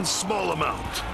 in small amount.